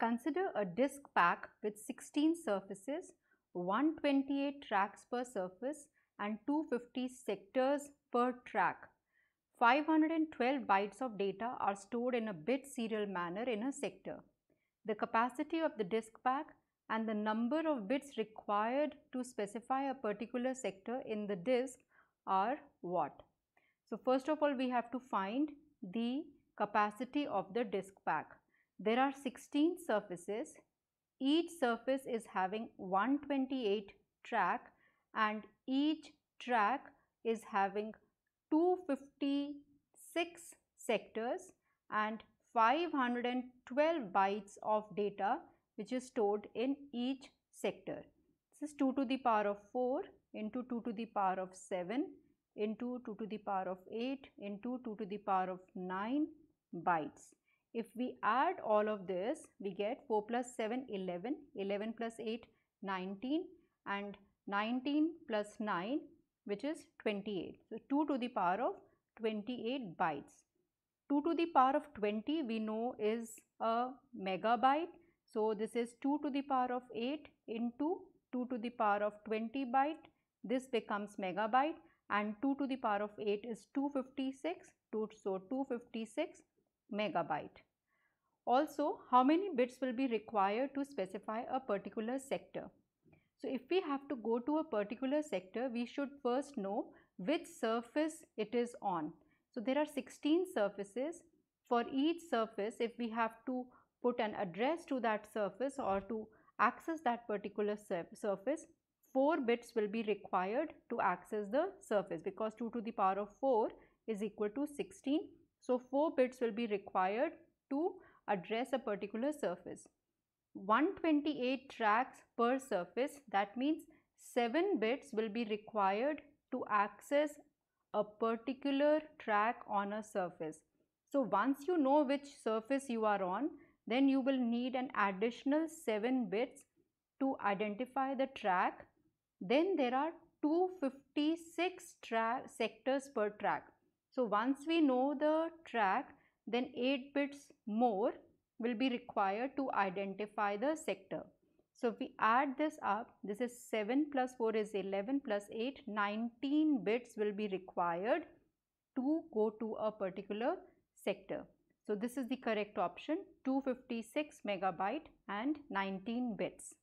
Consider a disc pack with 16 surfaces, 128 tracks per surface and 250 sectors per track. 512 bytes of data are stored in a bit serial manner in a sector. The capacity of the disk pack and the number of bits required to specify a particular sector in the disk are what? So, first of all, we have to find the capacity of the disk pack. There are 16 surfaces. Each surface is having 128 track and each track is having 256 sectors and 512 bytes of data which is stored in each sector. This is 2 to the power of 4 into 2 to the power of 7 into 2 to the power of 8 into 2 to the power of 9 bytes. If we add all of this, we get 4 plus 7, 11, 11 plus 8, 19 and 19 plus 9 which is 28. So, 2 to the power of 28 bytes. 2 to the power of 20 we know is a megabyte. So, this is 2 to the power of 8 into 2 to the power of 20 byte. This becomes megabyte and 2 to the power of 8 is 256. So, 256 megabyte. Also, how many bits will be required to specify a particular sector? So, if we have to go to a particular sector, we should first know which surface it is on. So, there are 16 surfaces. For each surface, if we have to put an address to that surface or to access that particular surface, 4 bits will be required to access the surface because 2 to the power of 4 is equal to 16. So, 4 bits will be required to address a particular surface. 128 tracks per surface, that means 7 bits will be required to access a particular track on a surface. So, once you know which surface you are on, then you will need an additional 7 bits to identify the track. Then there are 256 sectors per track. So, once we know the track, then 8 bits more will be required to identify the sector. So, if we add this up, this is 7 plus 4 is 11 plus 8, 19 bits will be required to go to a particular sector. So, this is the correct option, 256 megabyte and 19 bits.